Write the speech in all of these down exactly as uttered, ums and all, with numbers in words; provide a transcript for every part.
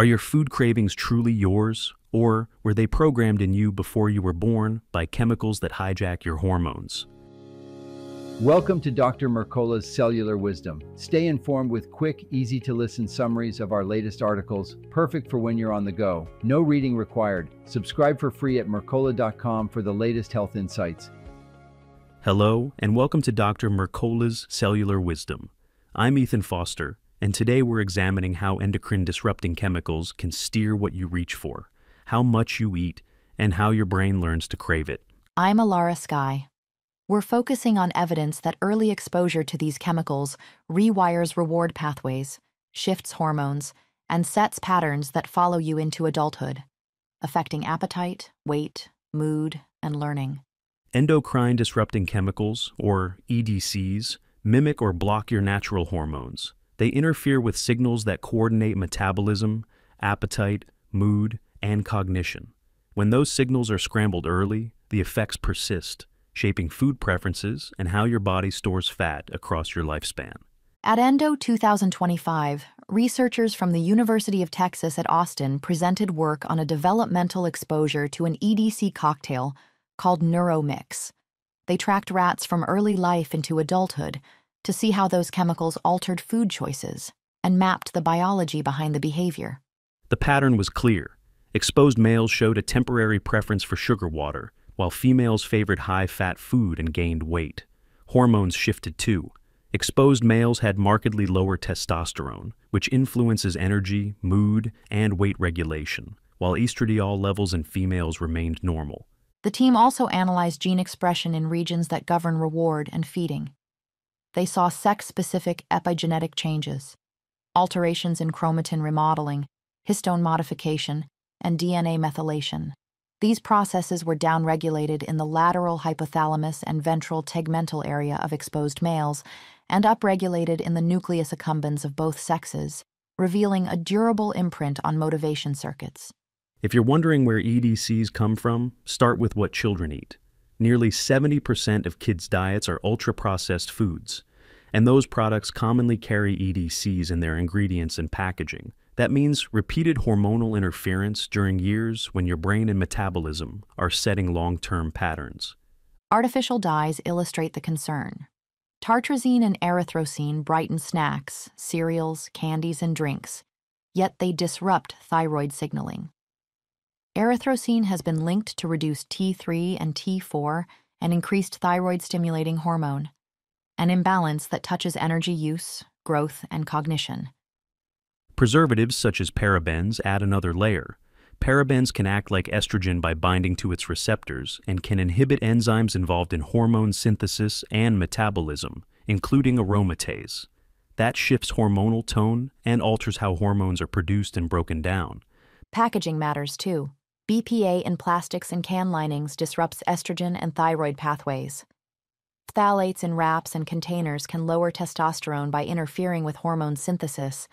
Are your food cravings truly yours, or were they programmed in you before you were born by chemicals that hijack your hormones? Welcome to Doctor Mercola's Cellular Wisdom. Stay informed with quick, easy-to-listen summaries of our latest articles, perfect for when you're on the go. No reading required. Subscribe for free at mercola dot com for the latest health insights. Hello, and welcome to Doctor Mercola's Cellular Wisdom. I'm Ethan Foster, and today we're examining how endocrine-disrupting chemicals can steer what you reach for, how much you eat, and how your brain learns to crave it. I'm Alara Skye. We're focusing on evidence that early exposure to these chemicals rewires reward pathways, shifts hormones, and sets patterns that follow you into adulthood, affecting appetite, weight, mood, and learning. Endocrine-disrupting chemicals, or E D Cs, mimic or block your natural hormones. They interfere with signals that coordinate metabolism, appetite, mood, and cognition. When those signals are scrambled early, the effects persist, shaping food preferences and how your body stores fat across your lifespan. At Endo two thousand twenty-five, researchers from the University of Texas at Austin presented work on a developmental exposure to an E D C cocktail called NeuroMix. They tracked rats from early life into adulthood to see how those chemicals altered food choices and mapped the biology behind the behavior. The pattern was clear. Exposed males showed a temporary preference for sugar water, while females favored high-fat food and gained weight. Hormones shifted too. Exposed males had markedly lower testosterone, which influences energy, mood, and weight regulation, while estradiol levels in females remained normal. The team also analyzed gene expression in regions that govern reward and feeding. They saw sex-specific epigenetic changes, alterations in chromatin remodeling, histone modification, and D N A methylation. These processes were downregulated in the lateral hypothalamus and ventral tegmental area of exposed males and upregulated in the nucleus accumbens of both sexes, revealing a durable imprint on motivation circuits. If you're wondering where E D Cs come from, start with what children eat. Nearly seventy percent of kids' diets are ultra-processed foods, and those products commonly carry E D Cs in their ingredients and packaging. That means repeated hormonal interference during years when your brain and metabolism are setting long-term patterns. Artificial dyes illustrate the concern. Tartrazine and erythrosine brighten snacks, cereals, candies, and drinks, yet they disrupt thyroid signaling. Erythrosine has been linked to reduced T three and T four and increased thyroid-stimulating hormone, an imbalance that touches energy use, growth, and cognition. Preservatives such as parabens add another layer. Parabens can act like estrogen by binding to its receptors and can inhibit enzymes involved in hormone synthesis and metabolism, including aromatase. That shifts hormonal tone and alters how hormones are produced and broken down. Packaging matters too. B P A in plastics and can linings disrupts estrogen and thyroid pathways. Phthalates in wraps and containers can lower testosterone by interfering with hormone synthesis,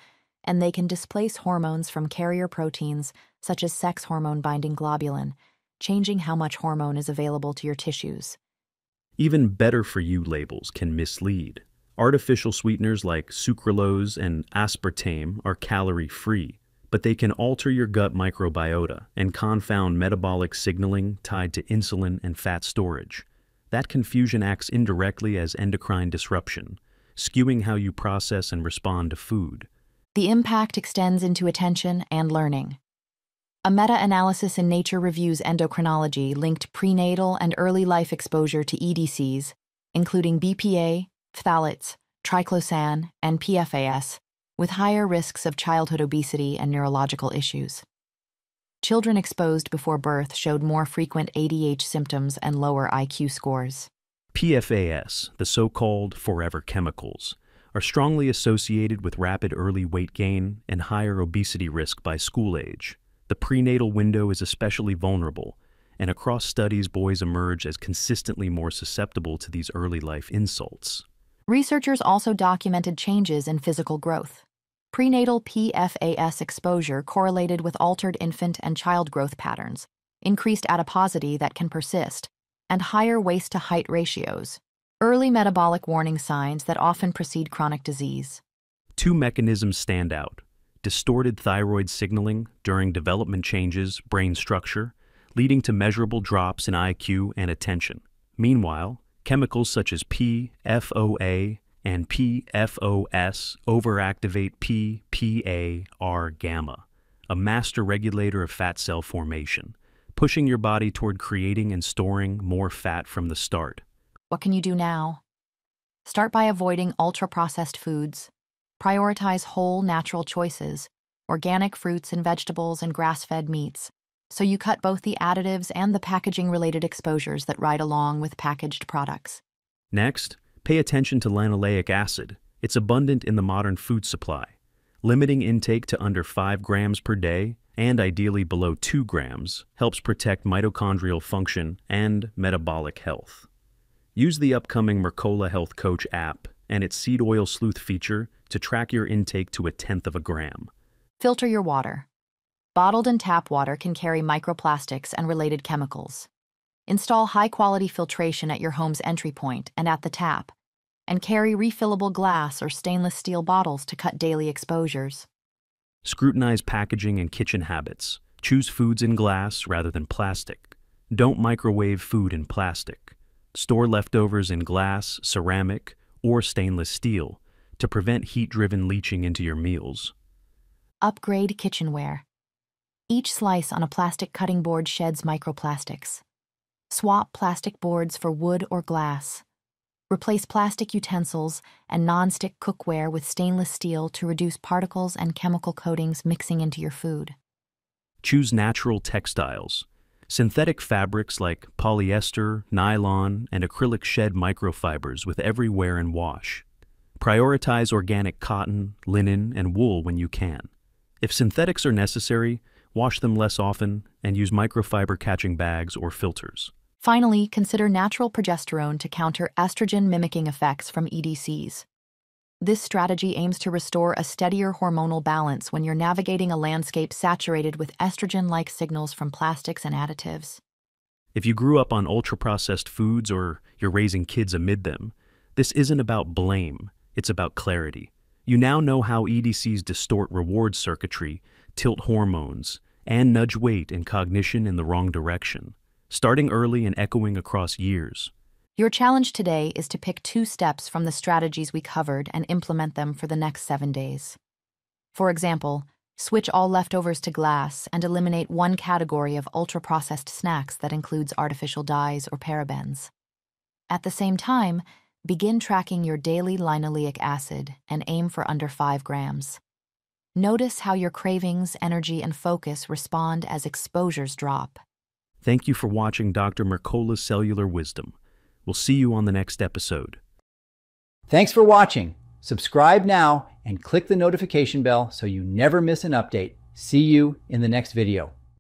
and they can displace hormones from carrier proteins such as sex hormone-binding globulin, changing how much hormone is available to your tissues. Even better-for-you labels can mislead. Artificial sweeteners like sucralose and aspartame are calorie-free, but they can alter your gut microbiota and confound metabolic signaling tied to insulin and fat storage. That confusion acts indirectly as endocrine disruption, skewing how you process and respond to food. The impact extends into attention and learning. A meta-analysis in Nature Reviews Endocrinology linked prenatal and early life exposure to E D Cs, including B P A, phthalates, triclosan, and P F A S, with higher risks of childhood obesity and neurological issues. Children exposed before birth showed more frequent A D H D symptoms and lower I Q scores. P F A S, the so-called forever chemicals, are strongly associated with rapid early weight gain and higher obesity risk by school age. The prenatal window is especially vulnerable, and across studies, boys emerge as consistently more susceptible to these early life insults. Researchers also documented changes in physical growth. Prenatal P F A S exposure correlated with altered infant and child growth patterns, increased adiposity that can persist, and higher waist-to-height ratios. Early metabolic warning signs that often precede chronic disease. Two mechanisms stand out: distorted thyroid signaling during development changes brain structure, leading to measurable drops in I Q and attention. Meanwhile, chemicals such as P F O A and P F O S overactivate P P A R gamma, a master regulator of fat cell formation, pushing your body toward creating and storing more fat from the start. What can you do now? Start by avoiding ultra-processed foods. Prioritize whole, natural choices, organic fruits and vegetables and grass-fed meats, so you cut both the additives and the packaging-related exposures that ride along with packaged products. Next, pay attention to linoleic acid. It's abundant in the modern food supply, limiting intake to under five grams per day and ideally below two grams helps protect mitochondrial function and metabolic health. Use the upcoming Mercola Health Coach app and its seed oil sleuth feature to track your intake to a tenth of a gram. Filter your water. Bottled and tap water can carry microplastics and related chemicals. Install high-quality filtration at your home's entry point and at the tap, and carry refillable glass or stainless steel bottles to cut daily exposures. Scrutinize packaging and kitchen habits. Choose foods in glass rather than plastic. Don't microwave food in plastic. Store leftovers in glass, ceramic, or stainless steel to prevent heat-driven leaching into your meals. Upgrade kitchenware. Each slice on a plastic cutting board sheds microplastics. Swap plastic boards for wood or glass. Replace plastic utensils and non-stick cookware with stainless steel to reduce particles and chemical coatings mixing into your food. Choose natural textiles. Synthetic fabrics like polyester, nylon, and acrylic shed microfibers with every wear and wash. Prioritize organic cotton, linen, and wool when you can. If synthetics are necessary, wash them less often, and use microfiber catching bags or filters. Finally, consider natural progesterone to counter estrogen-mimicking effects from E D Cs. This strategy aims to restore a steadier hormonal balance when you're navigating a landscape saturated with estrogen-like signals from plastics and additives. If you grew up on ultra-processed foods or you're raising kids amid them, this isn't about blame, it's about clarity. You now know how E D Cs distort reward circuitry, tilt hormones, and nudge weight and cognition in the wrong direction, starting early and echoing across years. Your challenge today is to pick two steps from the strategies we covered and implement them for the next seven days. For example, switch all leftovers to glass and eliminate one category of ultra-processed snacks that includes artificial dyes or parabens. At the same time, begin tracking your daily linoleic acid and aim for under five grams. Notice how your cravings, energy, and focus respond as exposures drop. Thank you for watching Doctor Mercola's Cellular Wisdom. We'll see you on the next episode. Thanks for watching. Subscribe now and click the notification bell so you never miss an update. See you in the next video.